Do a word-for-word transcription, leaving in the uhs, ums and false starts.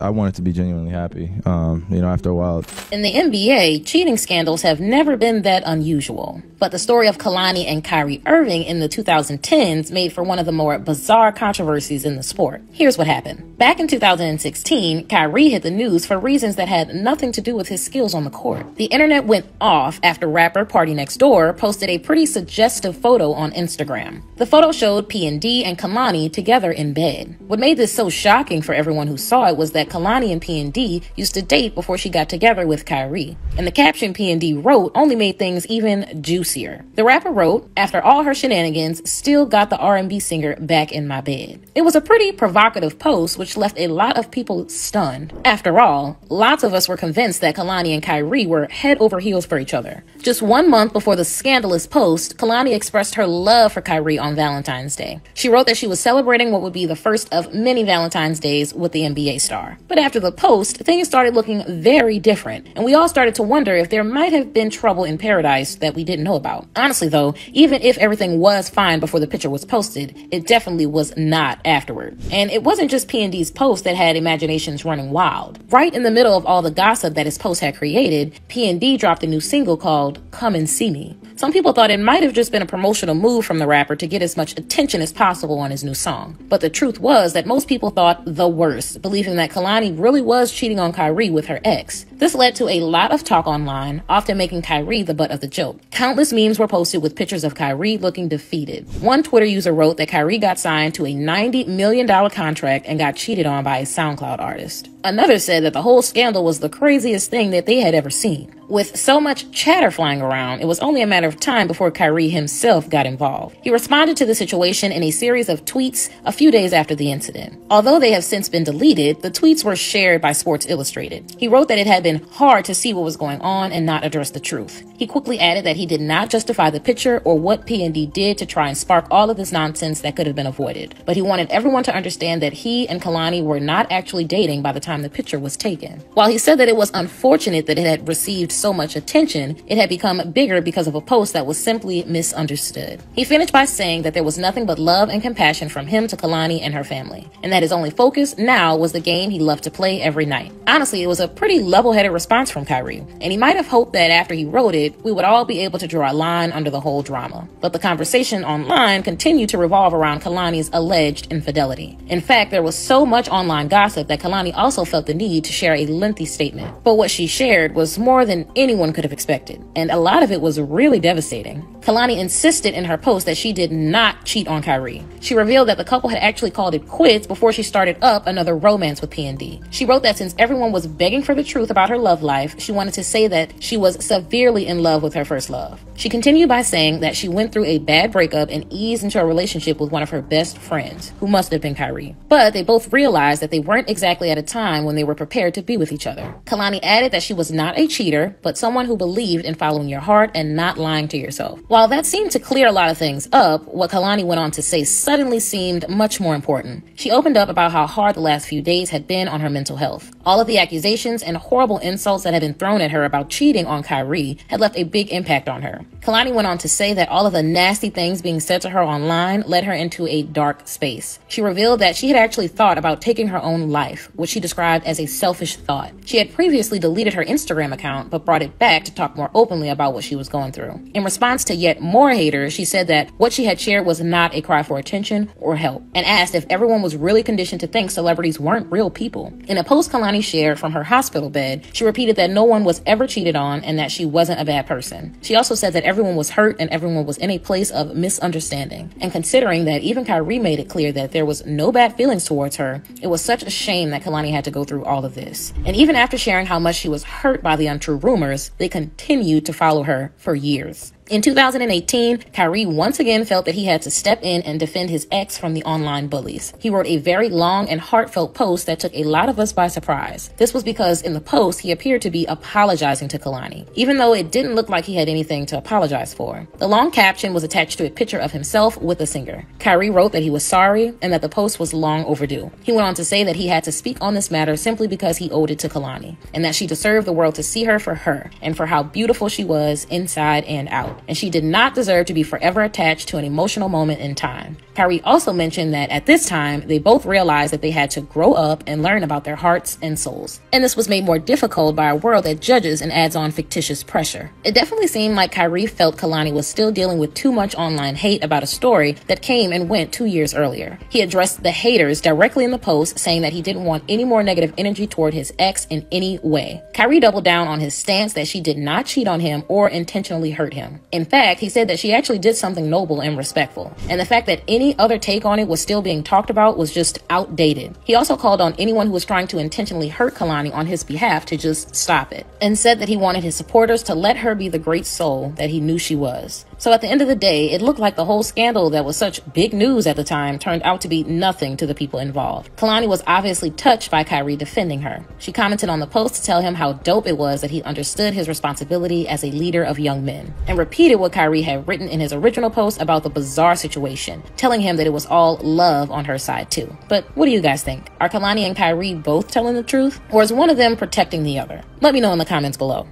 I wanted to be genuinely happy, um, you know, after a while. In the N B A, cheating scandals have never been that unusual. But the story of Kehlani and Kyrie Irving in the two thousand tens made for one of the more bizarre controversies in the sport. Here's what happened. Back in two thousand sixteen, Kyrie hit the news for reasons that had nothing to do with his skills on the court. The internet went off after rapper PartyNextDoor posted a pretty suggestive photo on Instagram. The photo showed P and D and Kehlani together in bed. What made this so shocking for everyone who saw it was that Kehlani and P and D used to date before she got together with Kyrie. And the caption P and D wrote only made things even juicier. The rapper wrote, "After all her shenanigans, still got the R and B singer back in my bed." It was a pretty provocative post which left a lot of people stunned. After all, lots of us were convinced that Kehlani and Kyrie were head over heels for each other. Just one month before the scandalous post, Kehlani expressed her love for Kyrie on Valentine's Day. She wrote that she was celebrating what would be the first of many Valentine's Days with the N B A star. But after the post, things started looking very different, and we all started to wonder if there might have been trouble in paradise that we didn't know about. Honestly though, even if everything was fine before the picture was posted, it definitely was not afterward. And it wasn't just P and D's post that had imaginations running wild. Right in the middle of all the gossip that his post had created, P and D dropped a new single called Come and See Me. Some people thought it might have just been a promotional move from the rapper to get as much attention as possible on his new song. But the truth was that most people thought the worst, believing that Kehlani really was cheating on Kyrie with her ex. This led to a lot of talk online, often making Kyrie the butt of the joke. Countless memes were posted with pictures of Kyrie looking defeated. One Twitter user wrote that Kyrie got signed to a ninety million dollar contract and got cheated on by a SoundCloud artist. Another said that the whole scandal was the craziest thing that they had ever seen. With so much chatter flying around, it was only a matter of time before Kyrie himself got involved. He responded to the situation in a series of tweets a few days after the incident. Although they have since been deleted, the tweets were shared by Sports Illustrated. He wrote that it had been hard to see what was going on and not address the truth. He quickly added that he did not justify the picture or what P and D did to try and spark all of this nonsense that could have been avoided. But he wanted everyone to understand that he and Kehlani were not actually dating by the time the picture was taken. While he said that it was unfortunate that it had received so much attention, it had become bigger because of a post that was simply misunderstood. He finished by saying that there was nothing but love and compassion from him to Kehlani and her family, and that his only focus now was the game he loved to play every night. Honestly, it was a pretty level-headed response from Kyrie, and he might have hoped that after he wrote it, we would all be able to draw a line under the whole drama. But the conversation online continued to revolve around Kehlani's alleged infidelity. In fact, there was so much online gossip that Kehlani also felt the need to share a lengthy statement. But what she shared was more than anyone could have expected, and a lot of it was really devastating. Kehlani insisted in her post that she did not cheat on Kyrie. She revealed that the couple had actually called it quits before she started up another romance with P and D. She wrote that since everyone was begging for the truth about her love life, she wanted to say that she was severely in love with her first love. She continued by saying that she went through a bad breakup and eased into a relationship with one of her best friends, who must have been Kyrie. But they both realized that they weren't exactly at a time when they were prepared to be with each other. Kehlani added that she was not a cheater, but someone who believed in following your heart and not lying to yourself. While that seemed to clear a lot of things up, what Kehlani went on to say suddenly seemed much more important. She opened up about how hard the last few days had been on her mental health. All of the accusations and horrible insults that had been thrown at her about cheating on Kyrie had left a big impact on her. Kehlani went on to say that all of the nasty things being said to her online led her into a dark space. She revealed that she had actually thought about taking her own life, which she described as a selfish thought. She had previously deleted her Instagram account, but brought it back to talk more openly about what she was going through. In response to yet more haters, she said that what she had shared was not a cry for attention or help, and asked if everyone was really conditioned to think celebrities weren't real people. In a post Kehlani shared from her hospital bed, she repeated that no one was ever cheated on and that she wasn't a bad person. She also said that everyone was hurt and everyone was in a place of misunderstanding. And considering that even Kyrie made it clear that there was no bad feelings towards her, it was such a shame that Kehlani had to go through all of this. And even after sharing how much she was hurt by the untrue rumors, they continued to follow her for years. In two thousand eighteen, Kyrie once again felt that he had to step in and defend his ex from the online bullies. He wrote a very long and heartfelt post that took a lot of us by surprise. This was because in the post, he appeared to be apologizing to Kehlani, even though it didn't look like he had anything to apologize for. The long caption was attached to a picture of himself with a singer. Kyrie wrote that he was sorry and that the post was long overdue. He went on to say that he had to speak on this matter simply because he owed it to Kehlani, and that she deserved the world to see her for her and for how beautiful she was inside and out. and she did not deserve to be forever attached to an emotional moment in time. Kyrie also mentioned that at this time, they both realized that they had to grow up and learn about their hearts and souls. And this was made more difficult by a world that judges and adds on fictitious pressure. It definitely seemed like Kyrie felt Kehlani was still dealing with too much online hate about a story that came and went two years earlier. He addressed the haters directly in the post, saying that he didn't want any more negative energy toward his ex in any way. Kyrie doubled down on his stance that she did not cheat on him or intentionally hurt him. In fact, he said that she actually did something noble and respectful, and the fact that any other take on it was still being talked about was just outdated. He also called on anyone who was trying to intentionally hurt Kehlani on his behalf to just stop it, and said that he wanted his supporters to let her be the great soul that he knew she was. So at the end of the day, it looked like the whole scandal that was such big news at the time turned out to be nothing to the people involved. Kehlani was obviously touched by Kyrie defending her. She commented on the post to tell him how dope it was that he understood his responsibility as a leader of young men, and repeated what Kyrie had written in his original post about the bizarre situation, telling him that it was all love on her side too. But what do you guys think? Are Kehlani and Kyrie both telling the truth? Or is one of them protecting the other? Let me know in the comments below.